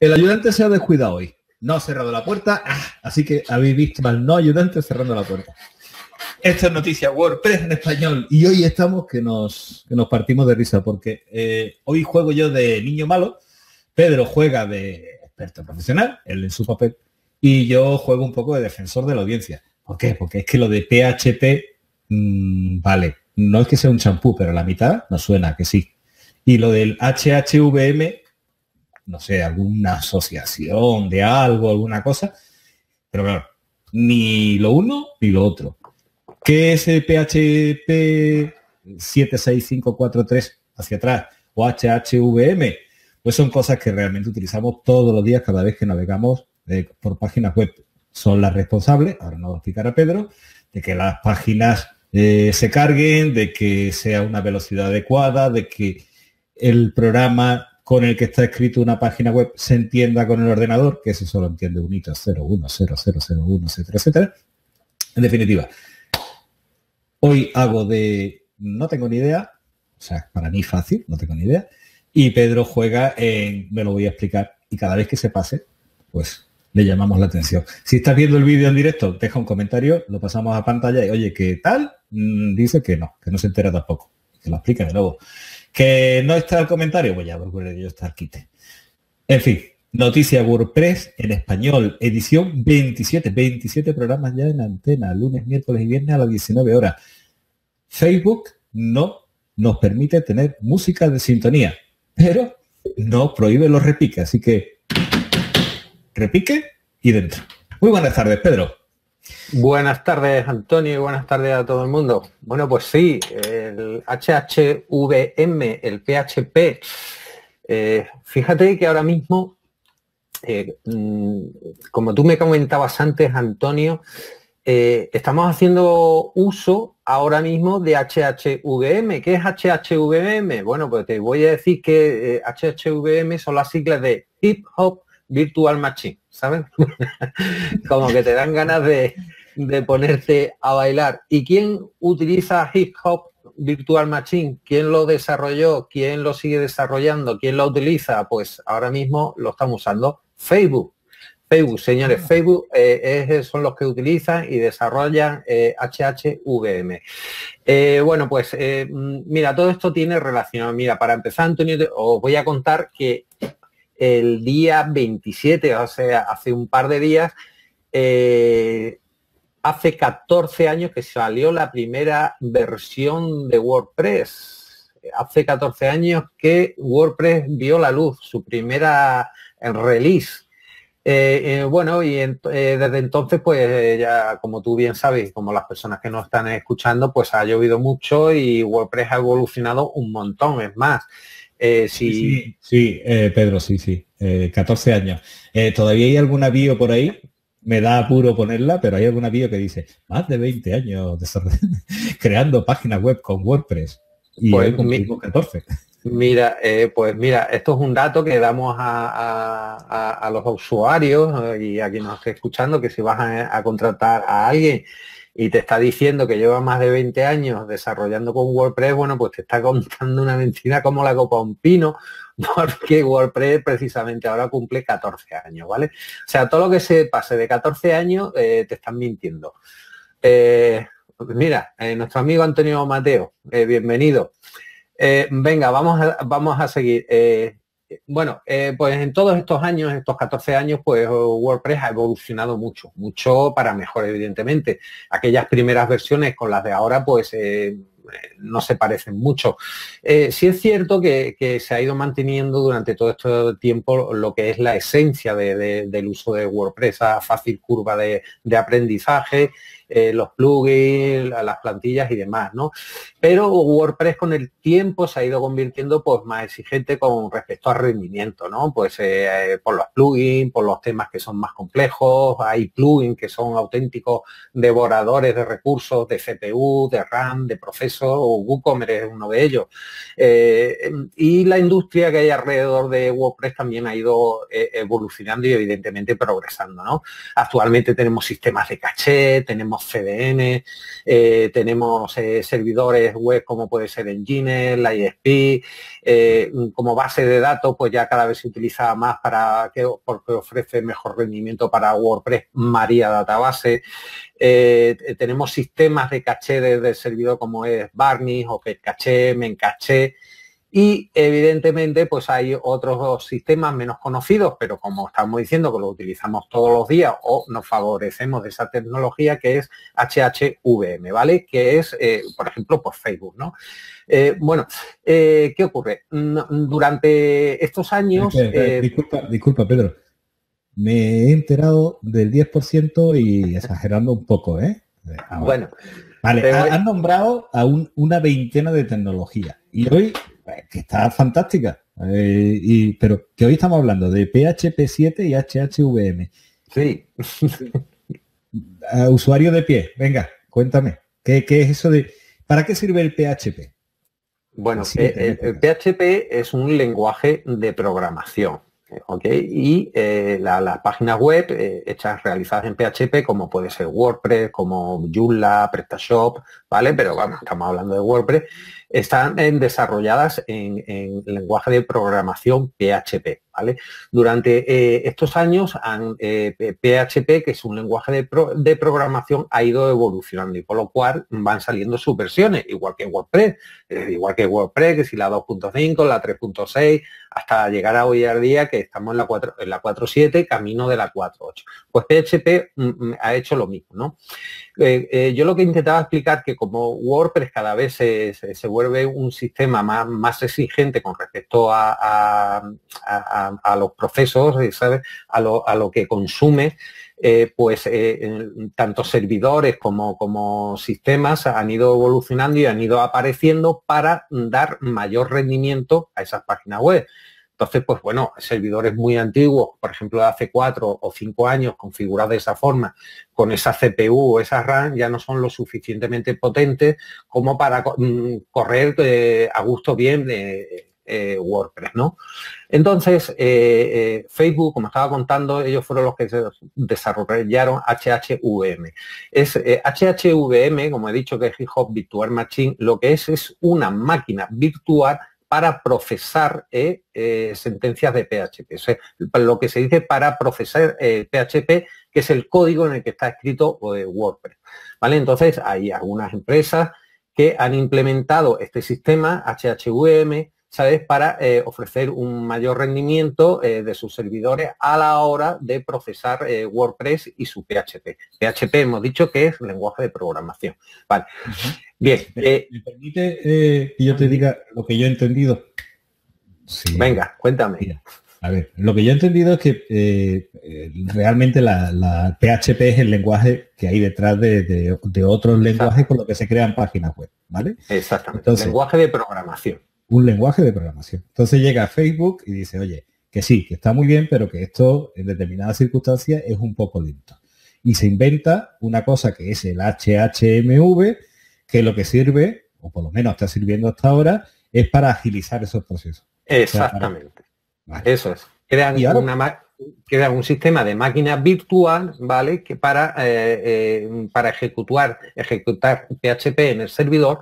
El ayudante se ha descuidado hoy. No ha cerrado la puerta, así que habéis visto al no ayudante cerrando la puerta. Esto es Noticias WordPress en español. Y hoy estamos que nos partimos de risa porque hoy juego yo de niño malo, Pedro juega de experto profesional, él en su papel, y yo juego un poco de defensor de la audiencia. ¿Por qué? Porque es que lo de PHP, vale, no es que sea un champú, pero la mitad nos suena que sí. Y lo del HHVM... no sé, alguna asociación de algo, alguna cosa. Pero claro, ni lo uno ni lo otro. ¿Qué es el PHP 76543 hacia atrás o HHVM? Pues son cosas que realmente utilizamos todos los días cada vez que navegamos por páginas web. Son las responsables, ahora nos va a explicar a Pedro, de que las páginas se carguen, de que sea una velocidad adecuada, de que el programa con el que está escrito una página web se entienda con el ordenador, que eso solo entiende un hito 01, 0001, etcétera, etcétera. En definitiva, hoy hago de no tengo ni idea, o sea, para mí fácil, no tengo ni idea, y Pedro juega en me lo voy a explicar, y cada vez que se pase, pues le llamamos la atención. Si estás viendo el vídeo en directo, deja un comentario, lo pasamos a pantalla y oye, ¿qué tal? Dice que no se entera tampoco, que lo explica de nuevo. ¿Que no está el comentario? Pues ya procuraré yo estar quite. En fin, Noticias WordPress en español, edición 27. 27 programas ya en antena, lunes, miércoles y viernes a las 19 horas. Facebook no nos permite tener música de sintonía, pero no prohíbe los repiques. Así que repique y dentro. Muy buenas tardes, Pedro. Buenas tardes, Antonio, y buenas tardes a todo el mundo. Bueno, pues sí, el HHVM, el PHP, fíjate que ahora mismo, como tú me comentabas antes, Antonio, estamos haciendo uso ahora mismo de HHVM. ¿Qué es HHVM? Bueno, pues te voy a decir que HHVM son las siglas de HipHop Virtual Machine, ¿sabes? Como que te dan ganas de ponerte a bailar. ¿Y quién utiliza HipHop Virtual Machine? ¿Quién lo desarrolló? ¿Quién lo sigue desarrollando? ¿Quién lo utiliza? Pues ahora mismo lo están usando Facebook. Facebook, señores, Facebook son los que utilizan y desarrollan HHVM. Bueno, pues mira, todo esto tiene relación. Mira, para empezar, Antonio, os voy a contar que el día 27, o sea, hace un par de días, hace 14 años que salió la primera versión de WordPress. Hace 14 años que WordPress vio la luz, su primera release. Bueno, y desde entonces, pues ya como tú bien sabes, como las personas que nos están escuchando, pues ha llovido mucho y WordPress ha evolucionado un montón, es más. Pedro, sí. 14 años. Todavía hay alguna bio por ahí, me da apuro ponerla, pero hay alguna bio que dice más de 20 años creando páginas web con WordPress. Y pues hoy cumplimos 14. Mira, pues mira, esto es un dato que damos a los usuarios y a quien nos esté escuchando, que si vas a contratar a alguien y te está diciendo que lleva más de 20 años desarrollando con WordPress, bueno, pues te está contando una mentira como la copa de un pino, porque WordPress precisamente ahora cumple 14 años, ¿vale? O sea, todo lo que se pase de 14 años te están mintiendo. Mira, nuestro amigo Antonio Mateo, bienvenido. Venga, vamos a seguir. Bueno, pues en todos estos años, estos 14 años, pues WordPress ha evolucionado mucho para mejor, evidentemente. Aquellas primeras versiones con las de ahora, pues no se parecen mucho. Sí es cierto que se ha ido manteniendo durante todo este tiempo lo que es la esencia del uso de WordPress, esa fácil curva de aprendizaje, los plugins, las plantillas y demás, ¿no? Pero WordPress con el tiempo se ha ido convirtiendo pues más exigente con respecto al rendimiento, ¿no? Pues por los plugins, por los temas que son más complejos, hay plugins que son auténticos devoradores de recursos, de CPU, de RAM, de procesos, o WooCommerce es uno de ellos. Y la industria que hay alrededor de WordPress también ha ido evolucionando y evidentemente progresando, ¿no? Actualmente tenemos sistemas de caché, tenemos tenemos CDN, tenemos servidores web como puede ser Nginx, la ISP, como base de datos, pues ya cada vez se utiliza más para que, porque ofrece mejor rendimiento para WordPress, MariaDB. Tenemos sistemas de caché desde el servidor como es Varnish, Opcache, Memcache. Y evidentemente pues hay otros sistemas menos conocidos, pero como estamos diciendo que lo utilizamos todos los días o nos favorecemos de esa tecnología, que es HHVM, ¿vale? Que es, por ejemplo, por Facebook, ¿no? ¿Qué ocurre? Durante estos años... Disculpa, Pedro. Me he enterado del 10% y exagerando un poco, ¿eh? Bueno. Vale, has nombrado a una veintena de tecnologías. Y hoy... que está fantástica, pero que hoy estamos hablando de PHP7 y HHVM. Sí. Usuario de pie, venga, cuéntame, ¿qué es eso de... ¿Para qué sirve el PHP? Bueno, sí, el PHP es un lenguaje de programación. Okay. Y las páginas web realizadas en PHP, como puede ser WordPress, como Joomla, Prestashop, ¿vale? Pero vamos, estamos hablando de WordPress, están desarrolladas en lenguaje de programación PHP, ¿vale? Durante estos años, PHP, que es un lenguaje de programación, ha ido evolucionando y por lo cual van saliendo sus versiones, igual que WordPress, que si la 2.5, la 3.6, hasta llegar a hoy al día que estamos en la 4.7, camino de la 4.8. Pues PHP ha hecho lo mismo, ¿no? Yo lo que intentaba explicar que como WordPress cada vez se vuelve un sistema más exigente con respecto a los procesos, ¿sabes? A lo que consume, tanto servidores como sistemas han ido evolucionando y han ido apareciendo para dar mayor rendimiento a esas páginas web. Entonces, pues bueno, servidores muy antiguos, por ejemplo, de hace 4 o 5 años, configurados de esa forma, con esa CPU o esa RAM, ya no son lo suficientemente potentes como para correr a gusto bien de WordPress, ¿no? Entonces, Facebook, como estaba contando, ellos fueron los que desarrollaron HHVM. HHVM, como he dicho, que es HipHop Virtual Machine, lo que es una máquina virtual para procesar sentencias de PHP. O sea, lo que se dice para procesar PHP, que es el código en el que está escrito WordPress, ¿vale? Entonces, hay algunas empresas que han implementado este sistema HHVM, ¿sabes? Para ofrecer un mayor rendimiento de sus servidores a la hora de procesar WordPress y su PHP. PHP hemos dicho que es lenguaje de programación. Vale. Uh-huh. Bien. ¿Me permite que yo te diga lo que yo he entendido? Sí. Venga, cuéntame. Mira, a ver, lo que yo he entendido es que realmente la PHP es el lenguaje que hay detrás de otros lenguajes con los que se crean páginas web, ¿vale? Exactamente. Entonces, lenguaje de programación. Un lenguaje de programación. Entonces llega a Facebook y dice, oye, que sí, que está muy bien, pero que esto en determinadas circunstancias es un poco lento. Y se inventa una cosa que es el HHMV, que lo que sirve, o por lo menos está sirviendo hasta ahora, es para agilizar esos procesos. Exactamente. O sea, vale. Eso es. Crean un sistema de máquina virtual, ¿vale? Que para ejecutar PHP en el servidor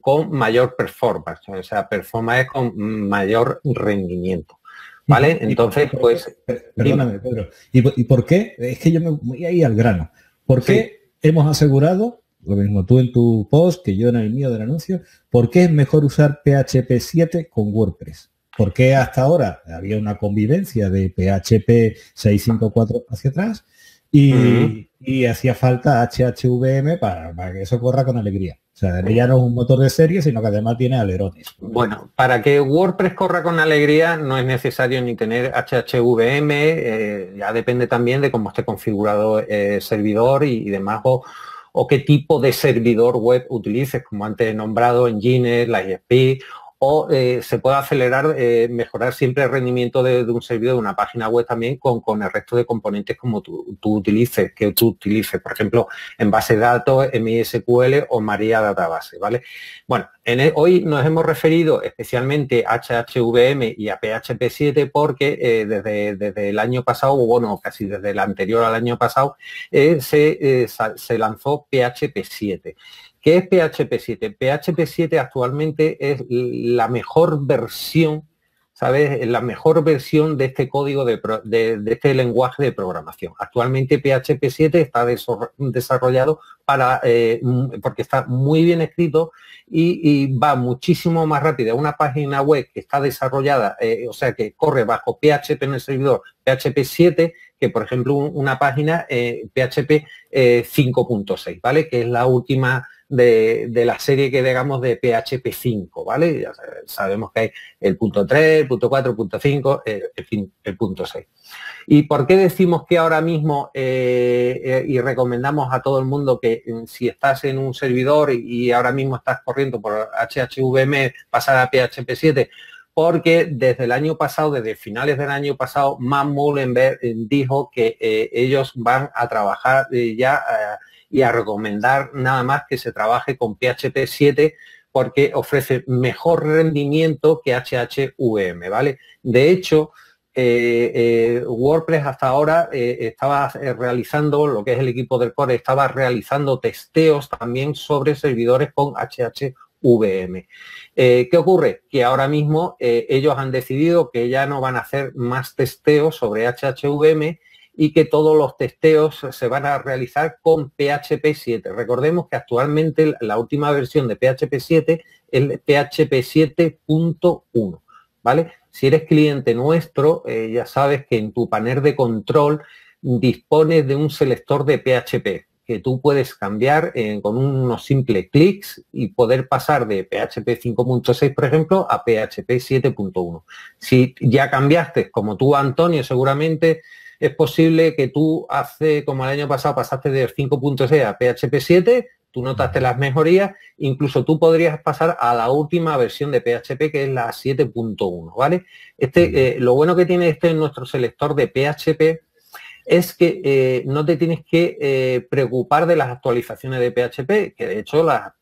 con mayor performance, o sea, performance con mayor rendimiento, ¿vale? Entonces, pues... Perdóname, Pedro. ¿Y por qué? Es que yo me voy ahí al grano. ¿Por qué hemos asegurado, lo mismo tú en tu post, que yo en el mío del anuncio, por qué es mejor usar PHP 7 con WordPress? ¿Por qué hasta ahora había una convivencia de PHP 654 hacia atrás y hacía falta HHVM para que eso corra con alegría? O sea, ya no es un motor de serie, sino que además tiene alerones. Bueno, para que WordPress corra con alegría no es necesario ni tener HHVM, ya depende también de cómo esté configurado el servidor y demás, o qué tipo de servidor web utilices, como antes he nombrado, Nginx, la ISP, o se puede acelerar, mejorar siempre el rendimiento de un servidor, de una página web también con el resto de componentes como tú utilices, por ejemplo, en base de datos, MySQL o MariaDB, ¿vale? Bueno, hoy nos hemos referido especialmente a HHVM y a PHP7 porque desde el año pasado, o bueno, casi desde el anterior al año pasado, se lanzó PHP7. ¿Qué es PHP7? PHP7 actualmente es la mejor versión, ¿sabes? La mejor versión de este código, de este lenguaje de programación. Actualmente PHP7 está desarrollado para, porque está muy bien escrito y va muchísimo más rápido. Una página web que está desarrollada, o sea, que corre bajo PHP en el servidor, PHP7, que por ejemplo una página PHP 5.6, ¿vale? Que es la última de la serie que digamos de PHP 5, ¿vale? Ya sabemos que hay el punto 3, el punto 4, el punto 5, el punto 6. ¿Y por qué decimos que ahora mismo y recomendamos a todo el mundo que si estás en un servidor y ahora mismo estás corriendo por HHVM, pasar a PHP 7? Porque desde el año pasado, desde finales del año pasado, Matt Mullenweg dijo que ellos van a trabajar y a recomendar nada más que se trabaje con PHP 7 porque ofrece mejor rendimiento que HHVM, ¿vale? De hecho, WordPress hasta ahora estaba realizando, lo que es el equipo del core, estaba realizando testeos también sobre servidores con HHVM. ¿Qué ocurre? Que ahora mismo ellos han decidido que ya no van a hacer más testeos sobre HHVM y que todos los testeos se van a realizar con PHP 7. Recordemos que actualmente la última versión de PHP 7 es el PHP 7.1, ¿vale? Si eres cliente nuestro, ya sabes que en tu panel de control dispones de un selector de PHP que tú puedes cambiar con unos simples clics y poder pasar de PHP 5.6, por ejemplo, a PHP 7.1. Si ya cambiaste, como tú, Antonio, seguramente es posible que tú hace, como el año pasado, pasaste de 5.6 a PHP 7, tú notaste las mejorías, incluso tú podrías pasar a la última versión de PHP, que es la 7.1, ¿vale? Lo bueno que tiene nuestro selector de PHP es que no te tienes que preocupar de las actualizaciones de PHP, que de hecho las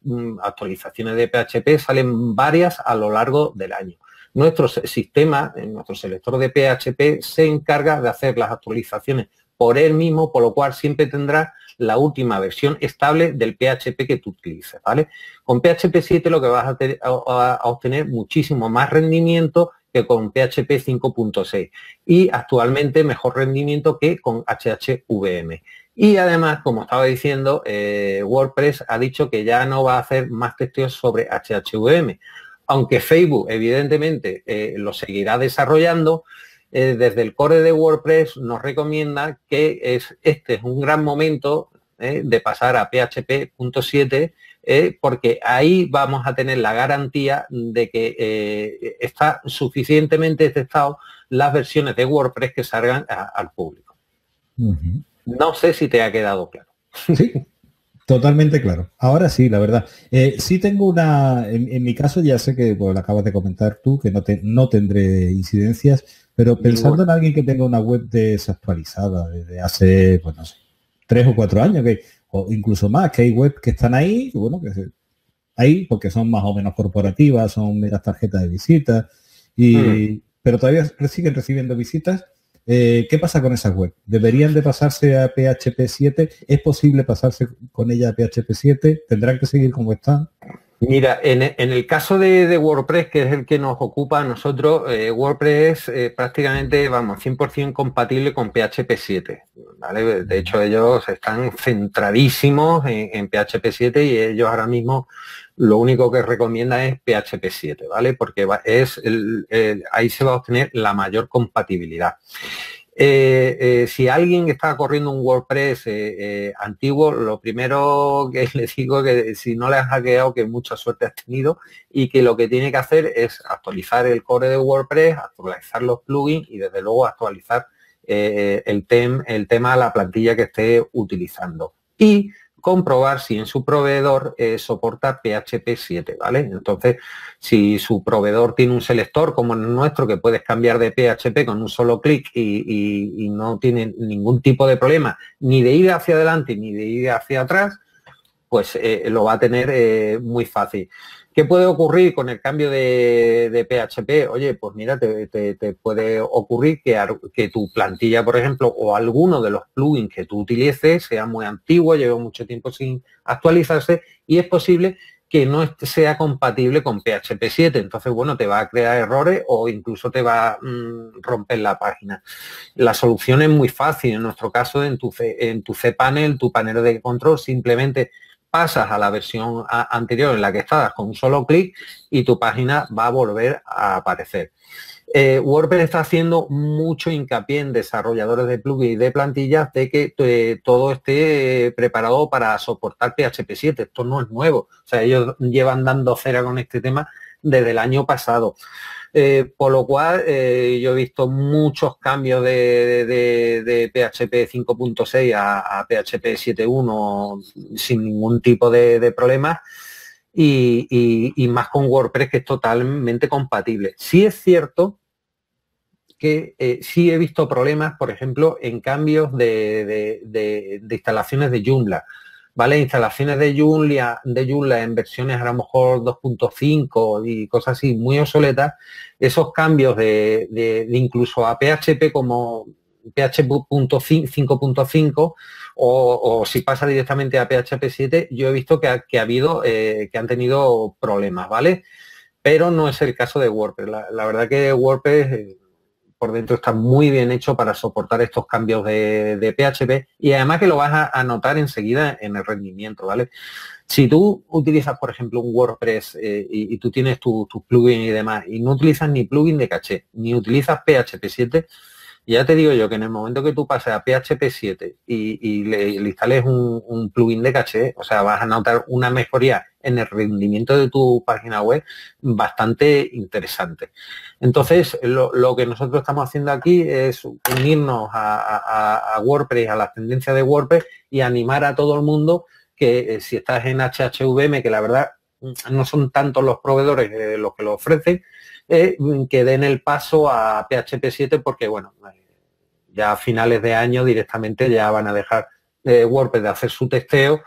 actualizaciones de PHP salen varias a lo largo del año. Nuestro sistema, nuestro selector de PHP, se encarga de hacer las actualizaciones por él mismo, por lo cual siempre tendrá la última versión estable del PHP que tú utilices, ¿vale? Con PHP 7 lo que vas a obtener muchísimo más rendimiento que con PHP 5.6 y actualmente mejor rendimiento que con HHVM. Y además, como estaba diciendo, WordPress ha dicho que ya no va a hacer más testeos sobre HHVM. Aunque Facebook, evidentemente, lo seguirá desarrollando, desde el core de WordPress nos recomienda que este es un gran momento de pasar a PHP 7, porque ahí vamos a tener la garantía de que está suficientemente testado las versiones de WordPress que salgan al público. Uh-huh. No sé si te ha quedado claro. Sí. Totalmente claro. Ahora sí, la verdad. Sí tengo una, en mi caso ya sé que pues, lo acabas de comentar tú, que no tendré incidencias, pero pensando en alguien que tenga una web desactualizada desde hace, pues no sé, 3 o 4 años, o incluso más, que hay webs que están ahí, bueno, que ahí porque son más o menos corporativas, son meras tarjetas de visitas, pero todavía siguen recibiendo visitas. ¿Qué pasa con esas webs? ¿Deberían de pasarse a PHP 7? ¿Es posible pasarse con ella a PHP 7? ¿Tendrán que seguir como están? Mira, en el caso de WordPress, que es el que nos ocupa a nosotros, WordPress es prácticamente, vamos, 100% compatible con PHP 7. ¿Vale? De hecho, ellos están centradísimos en PHP 7 y ellos ahora mismo lo único que recomienda es PHP 7, ¿vale? Porque ahí se va a obtener la mayor compatibilidad. Si alguien está corriendo un WordPress antiguo, lo primero que les digo es que si no le has hackeado, que mucha suerte has tenido y que lo que tiene que hacer es actualizar el core de WordPress, actualizar los plugins y desde luego actualizar el tema a la plantilla que esté utilizando. Y comprobar si en su proveedor soporta PHP7, ¿vale? Entonces, si su proveedor tiene un selector como el nuestro, que puedes cambiar de PHP con un solo clic y no tiene ningún tipo de problema, ni de ir hacia adelante ni de ir hacia atrás, pues lo va a tener muy fácil. ¿Qué puede ocurrir con el cambio de PHP? Oye, pues mira, te puede ocurrir que tu plantilla, por ejemplo, o alguno de los plugins que tú utilices sea muy antiguo, lleve mucho tiempo sin actualizarse y es posible que no sea compatible con PHP 7. Entonces, bueno, te va a crear errores o incluso te va a romper la página. La solución es muy fácil. En nuestro caso, en tu cPanel, tu panel de control, simplemente pasas a la versión anterior en la que estabas con un solo clic y tu página va a volver a aparecer. WordPress está haciendo mucho hincapié en desarrolladores de plugins y de plantillas de que todo esté preparado para soportar PHP 7. Esto no es nuevo. O sea, ellos llevan dando cera con este tema desde el año pasado. Por lo cual, yo he visto muchos cambios de PHP 5.6 a PHP 7.1 sin ningún tipo de problemas y más con WordPress, que es totalmente compatible. Sí es cierto que sí he visto problemas, por ejemplo, en cambios de instalaciones de Joomla. ¿Vale? Instalaciones de Joomla en versiones a lo mejor 2.5 y cosas así muy obsoletas, esos cambios de incluso a PHP como PHP 5.5 o si pasa directamente a PHP 7, yo he visto que han tenido problemas, ¿vale? Pero no es el caso de WordPress. La verdad que WordPress por dentro está muy bien hecho para soportar estos cambios de PHP y además que lo vas a notar enseguida en el rendimiento, ¿vale? Si tú utilizas, por ejemplo, un WordPress y tú tienes tus plugins y demás y no utilizas ni plugin de caché, ni utilizas PHP 7, ya te digo yo que en el momento que tú pases a PHP 7 y le instales un plugin de caché, o sea, vas a notar una mejoría en el rendimiento de tu página web bastante interesante. Entonces, lo que nosotros estamos haciendo aquí es unirnos a WordPress, a las tendencias de WordPress y animar a todo el mundo que si estás en HHVM, que la verdad no son tantos los proveedores los que lo ofrecen, que den el paso a PHP 7 porque, bueno, ya a finales de año directamente ya van a dejar WordPress de hacer su testeo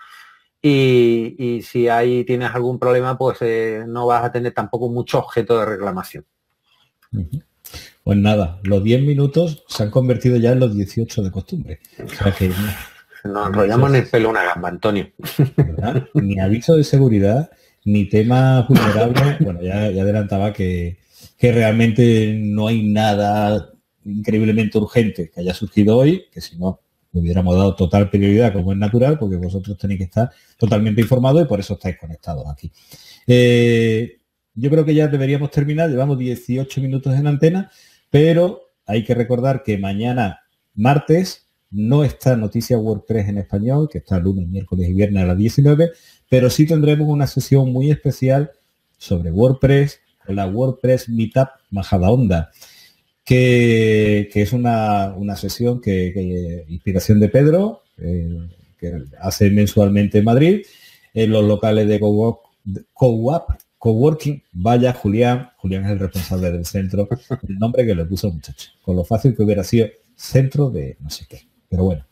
y si ahí tienes algún problema, pues no vas a tener tampoco mucho objeto de reclamación. Pues nada, los 10 minutos se han convertido ya en los 18 de costumbre. O sea que nos enrollamos en el pelo una gamba, Antonio. ¿Verdad? Ni aviso de seguridad, ni temas vulnerables. Bueno, ya adelantaba que realmente no hay nada increíblemente urgente que haya surgido hoy, que si no le hubiéramos dado total prioridad, como es natural, porque vosotros tenéis que estar totalmente informados y por eso estáis conectados aquí. Yo creo que ya deberíamos terminar, llevamos 18 minutos en antena, pero hay que recordar que mañana, martes, no está Noticias WordPress en español, que está lunes, miércoles y viernes a las 19, pero sí tendremos una sesión muy especial sobre WordPress, la WordPress Meetup Majadahonda, que es una sesión que inspiración de Pedro, que hace mensualmente en Madrid, en los locales de Coworking. Vaya, Julián es el responsable del centro, el nombre que le puso el muchacho, con lo fácil que hubiera sido centro de no sé qué, pero bueno.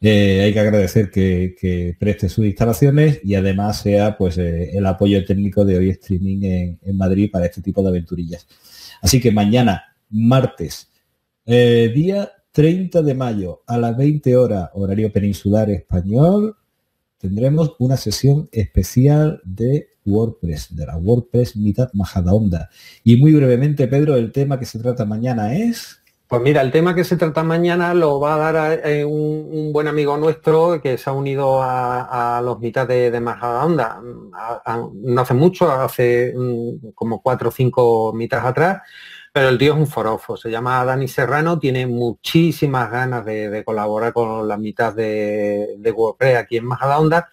Hay que agradecer que preste sus instalaciones y además sea pues el apoyo técnico de Hoy Streaming en Madrid para este tipo de aventurillas. Así que mañana, martes, día 30 de mayo a las 20 horas, horario peninsular español, tendremos una sesión especial de WordPress, de la WordPress Meetup Majadahonda. Y muy brevemente, Pedro, el tema que se trata mañana es... Pues mira, el tema que se trata mañana lo va a dar un buen amigo nuestro que se ha unido a los mitad de Majadahonda. No hace mucho, hace como 4 o 5 mitas atrás, pero el tío es un forofo. Se llama Dani Serrano, tiene muchísimas ganas de colaborar con las mitas de WordPress aquí en Majadahonda.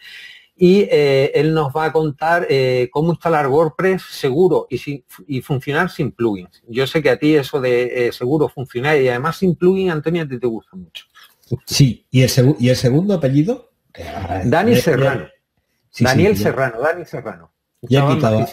Y él nos va a contar cómo instalar WordPress seguro y funcionar sin plugins. Yo sé que a ti eso de seguro, funcionar y además sin plugin, Antonio, te gusta mucho. Sí, ¿y el segundo apellido? Dani Serrano. Sí, Daniel sí, Serrano, Dani Serrano. Ya he quitado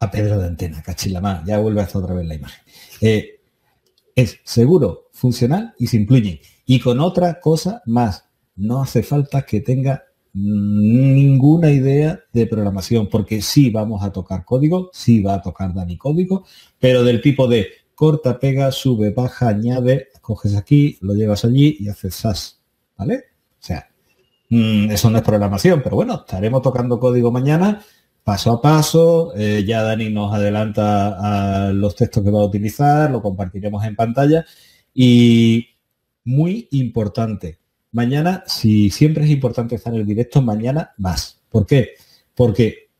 a Pedro de antena, cachilamá, ya vuelve hasta otra vez la imagen. Es seguro, funcional y sin plugin. Y con otra cosa más, no hace falta que tenga ninguna idea de programación, porque sí vamos a tocar código, sí va a tocar Dani código, pero del tipo de corta, pega, sube, baja, añade, coges aquí, lo llevas allí y haces SAS, ¿vale? O sea, eso no es programación, pero bueno, estaremos tocando código mañana, paso a paso, ya Dani nos adelanta a los textos que va a utilizar, lo compartiremos en pantalla y muy importante, mañana, si siempre es importante estar en el directo, mañana más. ¿Por qué? Porque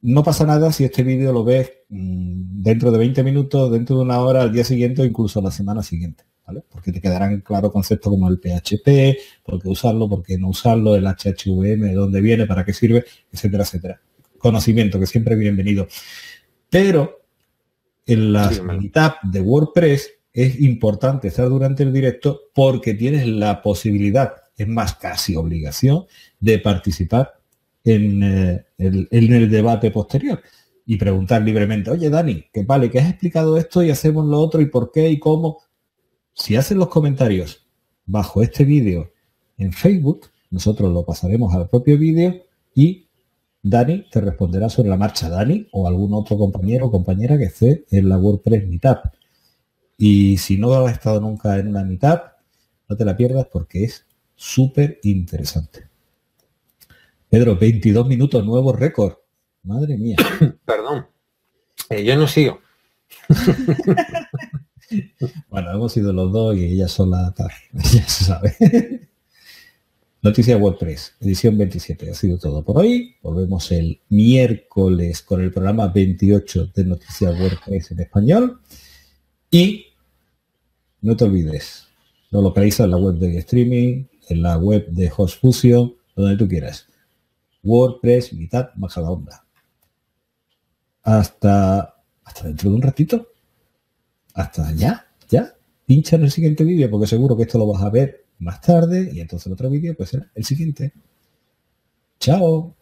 no pasa nada si este vídeo lo ves dentro de 20 minutos, dentro de una hora, al día siguiente o incluso a la semana siguiente, ¿vale? Porque te quedarán claros conceptos como el PHP, por qué usarlo, por qué no usarlo, el HHVM, de dónde viene, para qué sirve, etcétera, etcétera. Conocimiento que siempre es bienvenido. Pero en las meetup de WordPress es importante estar durante el directo porque tienes la posibilidad, es más casi obligación, de participar en el debate posterior y preguntar libremente, oye Dani, que vale, que has explicado esto y hacemos lo otro y por qué y cómo. Si haces los comentarios bajo este vídeo en Facebook, nosotros lo pasaremos al propio vídeo y Dani te responderá sobre la marcha, Dani o algún otro compañero o compañera que esté en la WordPress Meetup. Y si no has estado nunca en una meetup, no te la pierdas porque es súper interesante. Pedro, 22 minutos, nuevo récord. Madre mía. Perdón. Yo no sigo. Bueno, hemos sido los dos y ella sola, ya se sabe. Noticia WordPress, edición 27. Ha sido todo por hoy. Volvemos el miércoles con el programa 28 de Noticias WordPress en español. Y no te olvides, lo localiza en la web de streaming, en la web de Host Fusion, donde tú quieras. WordPress Meetup Majadahonda. Hasta dentro de un ratito. Hasta ya. Pincha en el siguiente vídeo, porque seguro que esto lo vas a ver más tarde y entonces el otro vídeo pues será el siguiente. Chao.